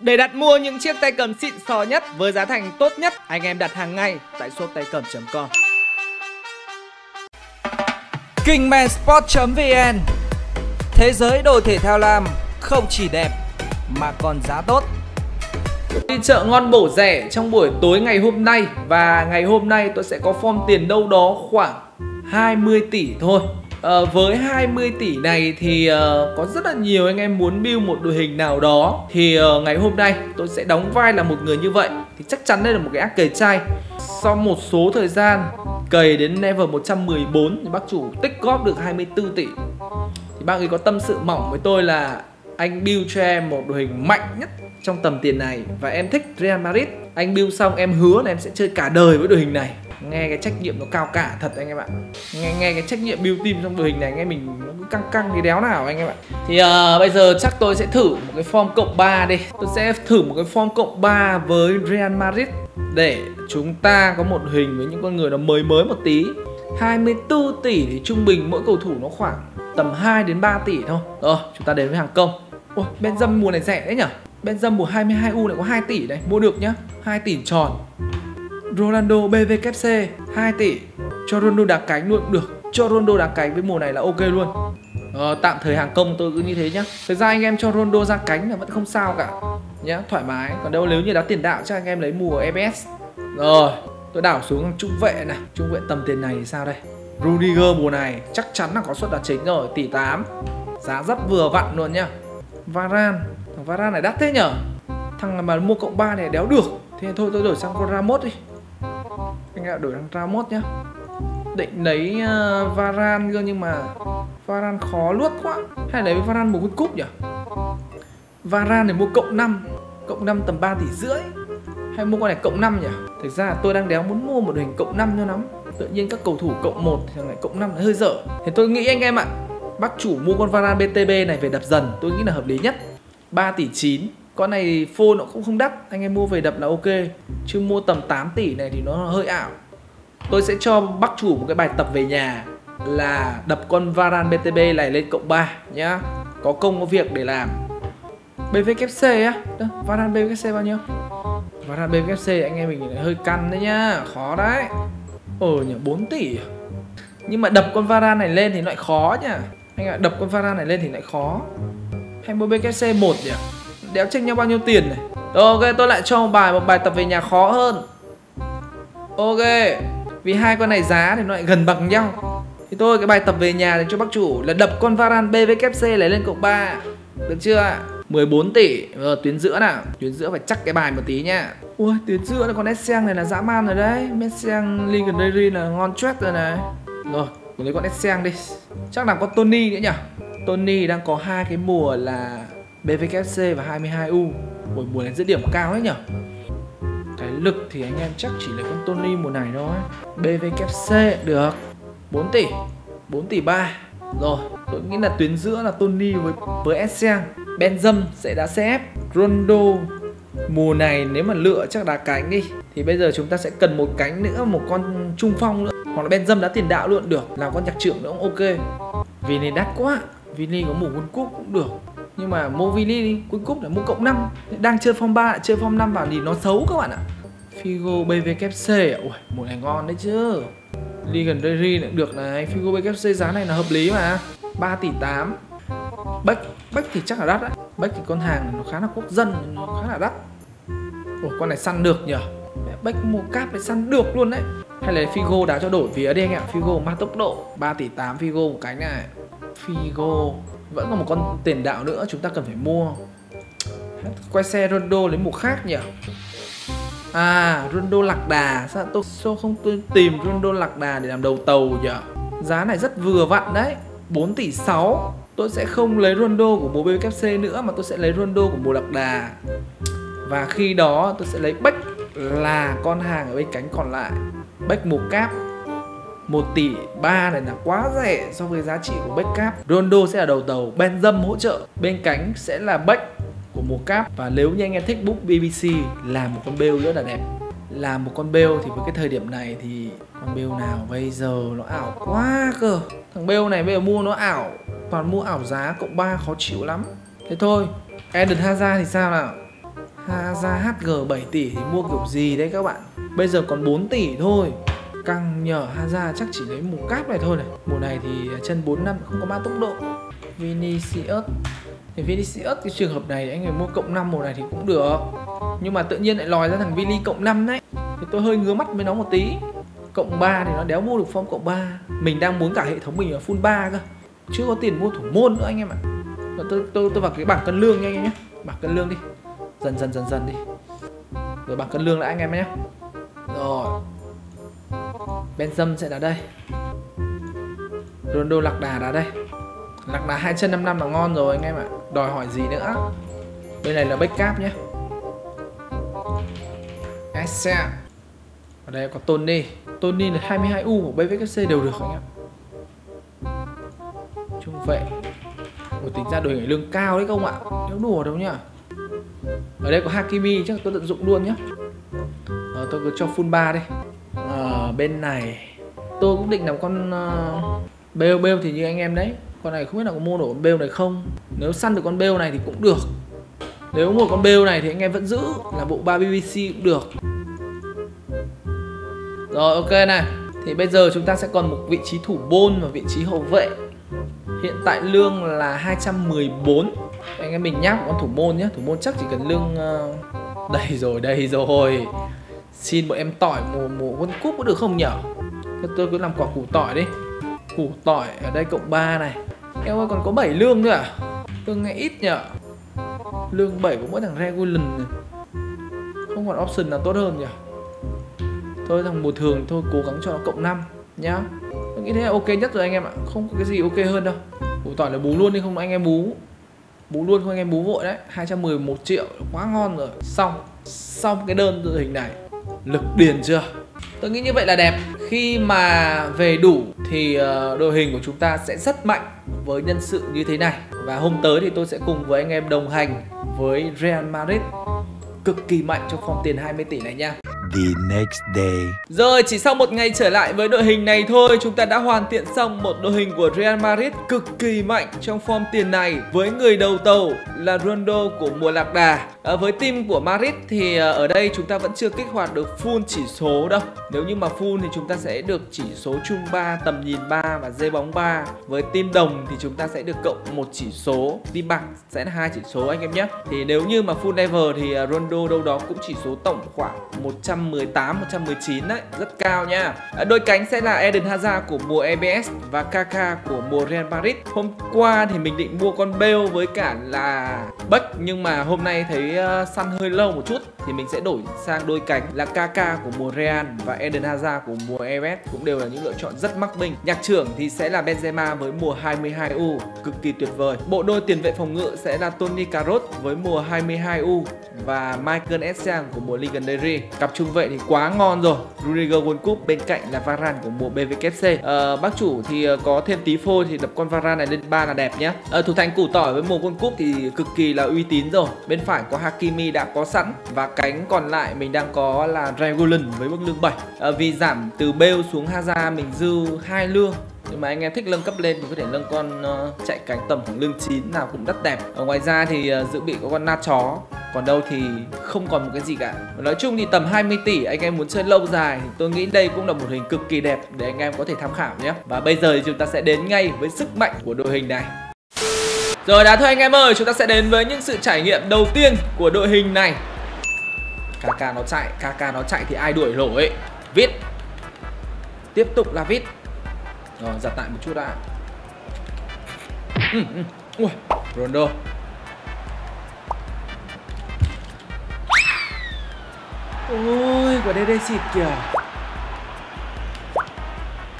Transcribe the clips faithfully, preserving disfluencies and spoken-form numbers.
Để đặt mua những chiếc tay cầm xịn sò nhất với giá thành tốt nhất, anh em đặt hàng ngay tại shop tay cầm chấm com. Kingmansport chấm vn. Thế giới đồ thể thao lam không chỉ đẹp mà còn giá tốt. Đi chợ ngon bổ rẻ trong buổi tối ngày hôm nay. Và ngày hôm nay tôi sẽ có form tiền đâu đó khoảng hai mươi tỷ thôi. À, với hai mươi tỷ này thì uh, có rất là nhiều anh em muốn build một đội hình nào đó. Thì uh, ngày hôm nay tôi sẽ đóng vai là một người như vậy. Thì chắc chắn đây là một cái ác Cây Chay. Sau một số thời gian cày đến level một trăm mười bốn thì bác chủ tích góp được hai mươi tư tỷ. Thì bác ấy có tâm sự mỏng với tôi là anh build cho em một đội hình mạnh nhất trong tầm tiền này và em thích Real Madrid. Anh build xong em hứa là em sẽ chơi cả đời với đội hình này. Nghe cái trách nhiệm nó cao cả thật anh em ạ. Nghe nghe cái trách nhiệm build team trong đội hình này nghe mình nó cứ căng căng cái đéo nào anh em ạ. Thì uh, bây giờ chắc tôi sẽ thử một cái form cộng ba đi. Tôi sẽ thử một cái form cộng ba với Real Madrid để chúng ta có một hình với những con người nó mới mới một tí. hai mươi tư tỷ thì trung bình mỗi cầu thủ nó khoảng tầm hai đến ba tỷ thôi. Rồi, chúng ta đến với hàng công. Ôi, Benzema mùa này rẻ đấy nhở. Benzema mùa hai mươi hai U này có hai tỷ đấy, mua được nhá, hai tỷ tròn. Ronaldo bê vê ca xê hai tỷ. Cho Ronaldo đá cánh luôn cũng được. Cho Ronaldo đá cánh với mùa này là ok luôn. ờ, Tạm thời hàng công tôi cứ như thế nhá. Thực ra anh em cho Ronaldo ra cánh là vẫn không sao cả nhá, thoải mái. Còn đâu nếu như đá tiền đạo chắc anh em lấy mùa e bê ét. Rồi, tôi đảo xuống trung vệ này. Trung vệ tầm tiền này thì sao đây? Rudiger mùa này chắc chắn là có suất đá chính rồi, tỷ tám. Giá rất vừa vặn luôn nhá. Varane, thằng Varane này đắt thế nhở. Thằng mà mua cộng ba này đéo được. Thế thôi tôi đổi sang con Ramos đi. Anh em đổi sang Ramos nhá. Định lấy uh, Varane cơ nhưng mà Varane khó luốt quá. Hay lấy Varane một con cúp nhỉ. Varane này mua cộng năm. Cộng năm tầm ba tỷ rưỡi. Hay mua con này cộng năm nhỉ. Thực ra tôi đang đéo muốn mua một đội hình cộng năm cho lắm. Tự nhiên các cầu thủ cộng một thì thằng này cộng năm hơi dở. Thế tôi nghĩ anh em ạ, bác chủ mua con Varane bê tê bê này về đập dần. Tôi nghĩ là hợp lý nhất. Ba tỷ chín. Con này phô nó cũng không đắt, anh em mua về đập là ok. Chứ mua tầm tám tỷ này thì nó hơi ảo. Tôi sẽ cho bác chủ một cái bài tập về nhà là đập con Varane bê tê bê này lên cộng ba nhá. Có công có việc để làm. bê vê ca xê á, Varane bê vê ca xê bao nhiêu? Varane bê vê ca xê anh em mình hơi căn đấy nhá, khó đấy. Ồ nhỉ, bốn tỷ. Nhưng mà đập con Varane này lên thì lại khó nhá. Anh ạ, đập con Varane này lên thì lại khó. Hay mua bê vê ca xê một nhỉ? Đéo chênh nhau bao nhiêu tiền này. Ok, tôi lại cho một bài một bài tập về nhà khó hơn. Ok, vì hai con này giá thì nó lại gần bằng nhau. Thì tôi cái bài tập về nhà để cho bác chủ là đập con Varane bê vê ca xê lấy lên cộng ba. Được chưa ạ? mười bốn tỷ. Rồi, tuyến giữa nào. Tuyến giữa phải chắc cái bài một tí nha. Ui, tuyến giữa con Essien này là dã man rồi đấy. Essien Legendary là ngon chét rồi này. Rồi, lấy con Essien đi. Chắc là con Tony nữa nhỉ. Tony đang có hai cái mùa là bê vê ca xê và hai mươi hai U. Buổi mùa này giữ điểm cao đấy nhở. Cái lực thì anh em chắc chỉ lấy con Tony mùa này thôi. bê vê ca xê được bốn tỷ, bốn tỷ ba. Rồi, tôi nghĩ là tuyến giữa là Tony với, với Essien. Benzema sẽ đá xê ép. Ronaldo mùa này nếu mà lựa chắc đá cánh đi. Thì bây giờ chúng ta sẽ cần một cánh nữa, một con trung phong nữa. Hoặc là Benzema đá tiền đạo luôn được. Làm con nhạc trưởng nữa cũng ok. Vì này đắt quá. Vini có mùa World Cup cũng được. Nhưng mà mua Vini cuối cùng là mua cộng năm. Đang chơi form ba lại chơi form năm vào thì nó xấu các bạn ạ. Figo bê vê ca xê ạ. Ui, mùa này ngon đấy chứ. Legendary cũng được này. Figo bê vê ca xê giá này là hợp lý mà. ba tỷ tám. Bách, bách thì chắc là đắt đấy. Bách thì con hàng nó khá là quốc dân, nó khá là đắt. Ủa, con này săn được nhỉ. Bách mua cáp này săn được luôn đấy. Hay là Figo đá cho đổi vía đi anh ạ. Figo mang tốc độ. ba tỷ tám Figo một cánh này. Figo vẫn còn một con tiền đạo nữa chúng ta cần phải mua. Quay xe Ronaldo lấy mùa khác nhỉ. À, Ronaldo lạc đà. Sao tôi sao không tôi tìm Ronaldo lạc đà để làm đầu tàu nhỉ. Giá này rất vừa vặn đấy, bốn tỷ sáu. Tôi sẽ không lấy Ronaldo của mùa bê vê ca xê nữa mà tôi sẽ lấy Ronaldo của mùa lạc đà. Và khi đó tôi sẽ lấy Bách là con hàng ở bên cánh còn lại. Bách mùa cáp một tỷ ba này là quá rẻ so với giá trị của Bách cáp. Ronaldo sẽ là đầu tàu, Benzema hỗ trợ. Bên cánh sẽ là Bách của mùa cáp. Và nếu như anh em thích book bê bê xê làm một con Bale nữa là đẹp. Làm một con Bale thì với cái thời điểm này thì con Bale nào bây giờ nó ảo quá cơ. Thằng Bale này bây giờ mua nó ảo. Toàn mua ảo giá cộng ba khó chịu lắm. Thế thôi. Eden Hazard thì sao nào? Hazard hát giê bảy tỷ thì mua kiểu gì đấy các bạn. Bây giờ còn bốn tỷ thôi. Căng nhờ, Hazard chắc chỉ lấy một cáp này thôi này. Mùa này thì chân bốn năm không có ba tốc độ. Vinicius thì Vinicius cái trường hợp này anh ấy mua cộng năm mùa này thì cũng được. Nhưng mà tự nhiên lại lòi ra thằng Vini cộng năm đấy. Thì tôi hơi ngứa mắt với nó một tí. Cộng ba thì nó đéo mua được form cộng ba. Mình đang muốn cả hệ thống mình là full ba cơ. Chứ có tiền mua thủ môn nữa anh em ạ. Tôi, tôi, tôi vào cái bảng cân lương nha anh em nhé. Bảng cân lương đi. Dần dần dần dần đi. Rồi bảng cân lương lại anh em nhé. Rồi Benzema sẽ đá đây, Ronaldo lạc đà đá đây. Lạc đà hai chân năm năm là ngon rồi anh em ạ. Đòi hỏi gì nữa. Bên này là backup nhé. Essa. Ở đây có Tony. Tony là hai mươi hai U của bê vê ca xê đều được anh em. Trung vệ. Ủa, tính ra đội hình lương cao đấy không ạ. Nếu đùa đâu nhá. Ở đây có Hakimi chắc tôi tận dụng luôn nhé. Ờ, tôi cứ cho full ba đi. Ờ, bên này tôi cũng định làm con uh, Bale. Bale thì như anh em đấy. Con này không biết là có mua nổi con Bale này không. Nếu săn được con Bale này thì cũng được. Nếu mua con Bale này thì anh em vẫn giữ là bộ ba bê bê xê cũng được. Rồi ok này. Thì bây giờ chúng ta sẽ còn một vị trí thủ môn và vị trí hậu vệ. Hiện tại lương là hai trăm mười bốn. Anh em mình nháp con thủ môn nhé. Thủ môn chắc chỉ cần lương uh... Đây rồi, đây rồi. Xin bọn em tỏi mùa mùa World Cup có được không nhở? Thế tôi cứ làm quả củ tỏi đi. Củ tỏi ở đây cộng ba này. Em ơi còn có bảy lương nữa à? Tôi nghe ít nhở. Lương bảy của mỗi thằng Regulant này. Không còn option nào tốt hơn nhở. Thôi thằng mùa thường thôi cố gắng cho nó cộng năm nhá. Tôi nghĩ thế là ok nhất rồi anh em ạ. Không có cái gì ok hơn đâu. Củ tỏi là bú luôn đi không anh em bú. Bú luôn không anh em bú vội đấy. Hai trăm mười một triệu quá ngon rồi. Xong. Xong cái đơn đội hình này. Lực điền chưa? Tôi nghĩ như vậy là đẹp. Khi mà về đủ thì đội hình của chúng ta sẽ rất mạnh với nhân sự như thế này. Và hôm tới thì tôi sẽ cùng với anh em đồng hành với Real Madrid cực kỳ mạnh trong form tiền hai mươi tỷ này nha. The next day. Rồi chỉ sau một ngày trở lại với đội hình này thôi, chúng ta đã hoàn thiện xong một đội hình của Real Madrid cực kỳ mạnh trong form tiền này với người đầu tàu là Ronaldo của mùa lạc đà. À, với team của Madrid thì ở đây chúng ta vẫn chưa kích hoạt được full chỉ số đâu. Nếu như mà full thì chúng ta sẽ được chỉ số chung ba, tầm nhìn ba và dây bóng ba. Với team đồng thì chúng ta sẽ được cộng một chỉ số, team bạc sẽ là hai chỉ số anh em nhé. Thì nếu như mà full level thì Ronaldo đâu đó cũng chỉ số tổng khoảng một trăm mười tám, một trăm mười chín đấy, rất cao nha. Đôi cánh sẽ là Eden Hazard của mùa e bê ét và Kaka của mùa Real Madrid. Hôm qua thì mình định mua con Bale với cả là Beck, nhưng mà hôm nay thấy săn hơi lâu một chút thì mình sẽ đổi sang đôi cánh là Kaka của mùa Real và Eden Hazard của mùa e bê ét, cũng đều là những lựa chọn rất mắc binh. Nhạc trưởng thì sẽ là Benzema với mùa hai mươi hai U, cực kỳ tuyệt vời. Bộ đôi tiền vệ phòng ngự sẽ là Toni Kroos với mùa hai mươi hai U và Michael Essien của mùa Legendary. Cặp trung vệ thì quá ngon rồi, Rudiger World Cup, bên cạnh là Varane của mùa bê vê ca xê. Ờ, bác chủ thì có thêm tí phôi thì đập con Varane này lên ba là đẹp nhé. Ờ, thủ thành củ tỏi với mùa World Cup thì cực kỳ là uy tín rồi. Bên phải có Hakimi đã có sẵn và cánh còn lại mình đang có là Regulant với mức lương bảy. Ờ, vì giảm từ Bale xuống Hazard mình dư hai lương. Nhưng mà anh em thích nâng cấp lên mình có thể nâng con uh, chạy cánh tầm khoảng lương chín nào cũng rất đẹp. Ở ngoài ra thì uh, dự bị có con na chó. Còn đâu thì không còn một cái gì cả. Nói chung thì tầm hai mươi tỷ anh em muốn chơi lâu dài thì tôi nghĩ đây cũng là một hình cực kỳ đẹp để anh em có thể tham khảo nhé. Và bây giờ thì chúng ta sẽ đến ngay với sức mạnh của đội hình này. Rồi đã thôi anh em ơi, chúng ta sẽ đến với những sự trải nghiệm đầu tiên của đội hình này. Kaka nó chạy, Kaka nó chạy thì ai đuổi nổi. Vít. Tiếp tục là Vít. Rồi giặt lại một chút đã. Ừ, ừ. Ui, Ronaldo. Ôi, quả đê đê xịt kìa.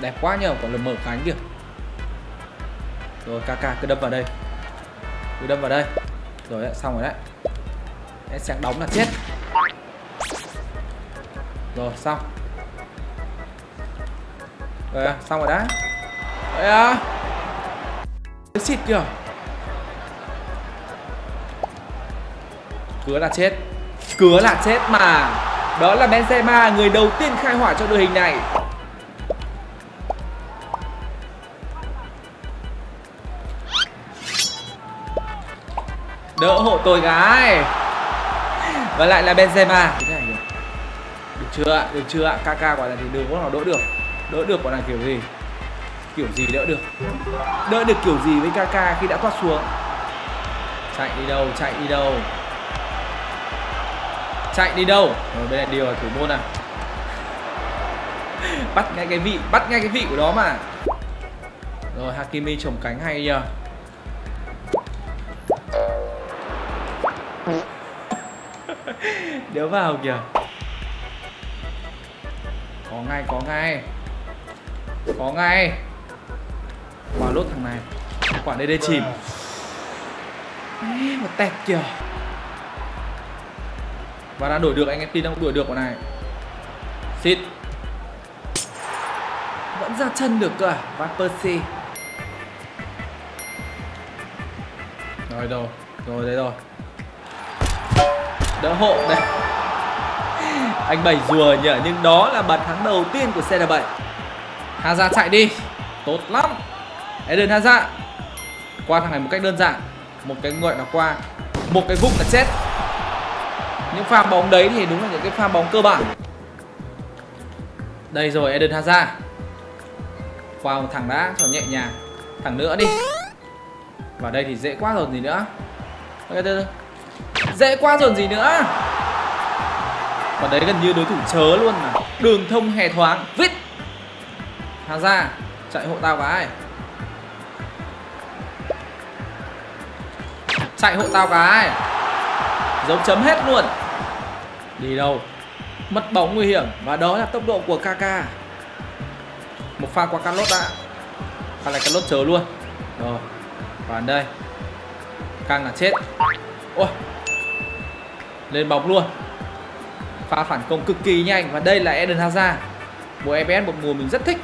Đẹp quá nhờ, quả lần mở cánh kìa. Rồi Kaka cứ đâm vào đây. Cứ đâm vào đây. Rồi đấy, xong rồi đấy. Em sẽ đóng là chết. Rồi xong. Rồi xong rồi đấy. Đấy à. Xịt kìa. Cứa là chết. Cứa là chết mà. Đó là Benzema người đầu tiên khai hỏa cho đội hình này. Đỡ hộ tôi gái. Và lại là Benzema. Thế này được. Được chưa ạ? Được chưa ạ? Kaka quả là thì đừng có nào đỡ được. Đỡ được quả là kiểu gì? Kiểu gì đỡ được? Đỡ được kiểu gì với Kaka khi đã thoát xuống? Chạy đi đâu? Chạy đi đâu? Chạy đi đâu? Rồi bên này điều là thủ môn à. Bắt ngay cái vị, bắt ngay cái vị của nó mà. Rồi Hakimi trồng cánh hay nhờ. Đéo vào kìa. Có ngay, có ngay. Có ngay. Quả lốt thằng này. Quả đê đê chìm. Ê, một tẹt kìa. Và đã đuổi được, anh em tin đang đuổi được quả này. Xịt. Vẫn ra chân được cơ à. Van Persie. Rồi đâu. Rồi đấy rồi. Đỡ hộ đây. Anh Bảy rùa nhở. Nhưng đó là bàn thắng đầu tiên của xê en bảy. Hazard chạy đi. Tốt lắm Eden Hazard. Qua thằng này một cách đơn giản. Một cái gọi là qua. Một cái vung là chết. Những pha bóng đấy thì đúng là những cái pha bóng cơ bản. Đây rồi Eden Hazard. Qua một thằng đã cho nhẹ nhàng. Thằng nữa đi. Và đây thì dễ quá rồi gì nữa. Dễ quá rồi gì nữa. Và đấy gần như đối thủ chớ luôn mà. Đường thông hè thoáng. Vít. Hazard chạy hộ tao cái. Chạy hộ tao cái. Dấu chấm hết luôn. Đi đâu. Mất bóng nguy hiểm. Và đó là tốc độ của Kaka. Một pha qua Carlos đã. Pha này Carlos chớ luôn. Rồi. Và đây càng là chết. Ôi. Lên bóng luôn. Pha phản công cực kỳ nhanh. Và đây là Eden Hazard. Mùa e pê ét một mùa mình rất thích.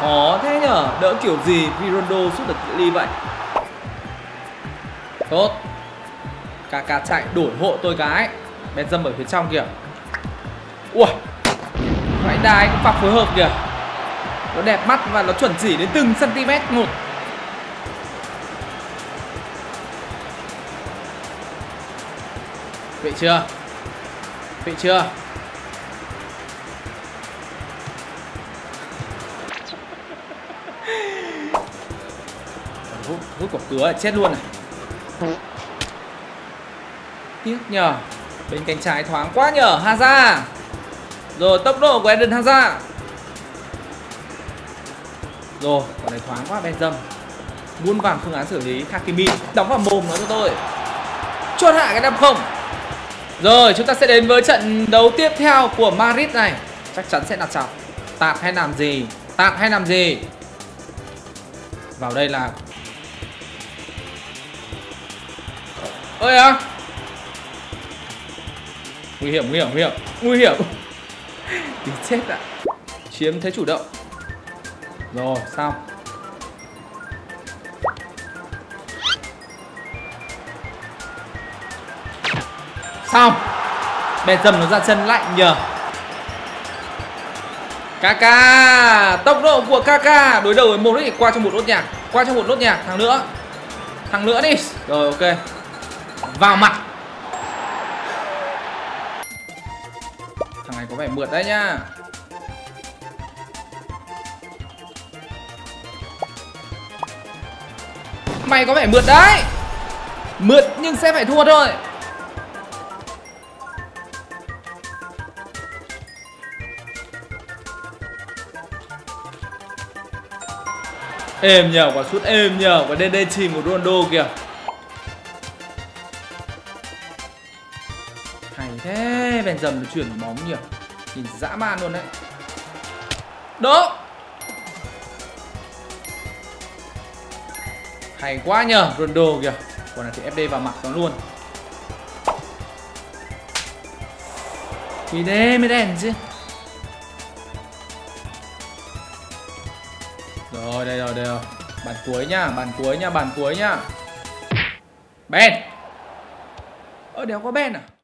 Khó thế nhở. Đỡ kiểu gì Ronaldo sút được ly vậy. Tốt. Kaka chạy đổi hộ tôi cái. Benzema ở phía trong kìa. Ui. Phải đá anh cũng phạt phối hợp kìa. Nó đẹp mắt và nó chuẩn chỉ đến từng cm một. Vậy chưa? Vậy chưa? Hút, hút quả cửa chết luôn này. Tiếc nhờ. Bên cánh trái thoáng quá nhờ. Hazard. Rồi tốc độ của Eden Hazard. Rồi, quả này thoáng quá Benzema. Muôn vàn phương án xử lý. Hakimi đóng vào mồm nó cho tôi. Chốt hạ cái năm không. Rồi, chúng ta sẽ đến với trận đấu tiếp theo của Madrid này. Chắc chắn sẽ là chọc. Tạt hay làm gì? Tạt hay làm gì? Vào đây là ơi à. Nguy hiểm, nguy hiểm, nguy hiểm. Nguy hiểm. Thì chết ạ. À. Chiếm thế chủ động. Rồi, xong. Xong. Benzema nó ra chân lạnh nhờ. Kaka, tốc độ của Kaka đối đầu với Modric thì qua trong một nốt nhạc, qua trong một nốt nhạc, thằng nữa. Thằng nữa đi. Rồi ok. Vào mặt. Thằng này có vẻ mượt đấy nhá. Mày có vẻ mượt đấy. Mượt nhưng sẽ phải thua thôi. Êm nhờ, quả sút êm nhờ. Quả đê đê chìm của Ronaldo kìa. Hay thế. Benzema nó chuyển bóng nhiều. Nhìn dã man luôn đấy. Đó. Hay quá nhờ. Ronaldo kìa. Quả này thì ép đê vào mặt nó luôn. Thì thế mới đèn chứ. Rồi đây rồi đây rồi. Bàn cuối nhá, bàn cuối nhá, bàn cuối nhá. Ben. Ơ đéo có Ben à?